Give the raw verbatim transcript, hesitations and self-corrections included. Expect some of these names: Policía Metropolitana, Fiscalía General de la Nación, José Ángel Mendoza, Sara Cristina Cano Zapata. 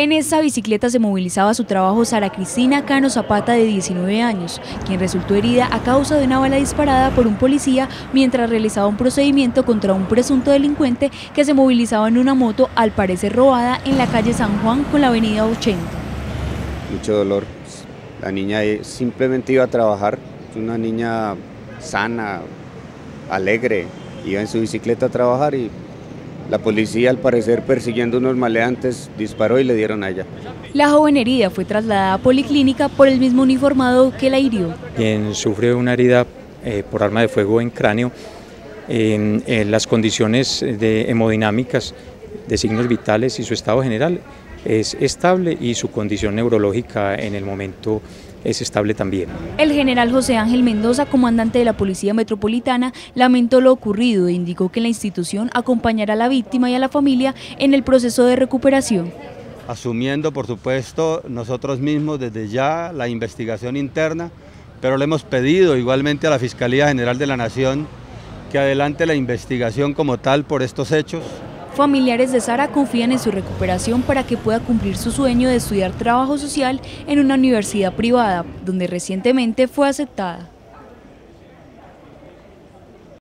En esta bicicleta se movilizaba a su trabajo Sara Cristina Cano Zapata, de diecinueve años, quien resultó herida a causa de una bala disparada por un policía mientras realizaba un procedimiento contra un presunto delincuente que se movilizaba en una moto, al parecer robada, en la calle San Juan con la avenida ochenta. Mucho dolor. La niña simplemente iba a trabajar, una niña sana, alegre, iba en su bicicleta a trabajar y la policía, al parecer persiguiendo unos maleantes, disparó y le dieron a ella. La joven herida fue trasladada a policlínica por el mismo uniformado que la hirió, quien sufrió una herida eh, por arma de fuego en cráneo. En, en las condiciones de hemodinámicas, de signos vitales y su estado general es estable, y su condición neurológica en el momento es estable también. El general José Ángel Mendoza, comandante de la Policía Metropolitana, lamentó lo ocurrido e indicó que la institución acompañará a la víctima y a la familia en el proceso de recuperación. Asumiendo, por supuesto, nosotros mismos desde ya la investigación interna, pero le hemos pedido igualmente a la Fiscalía General de la Nación que adelante la investigación como tal por estos hechos. Familiares de Sara confían en su recuperación para que pueda cumplir su sueño de estudiar trabajo social en una universidad privada, donde recientemente fue aceptada.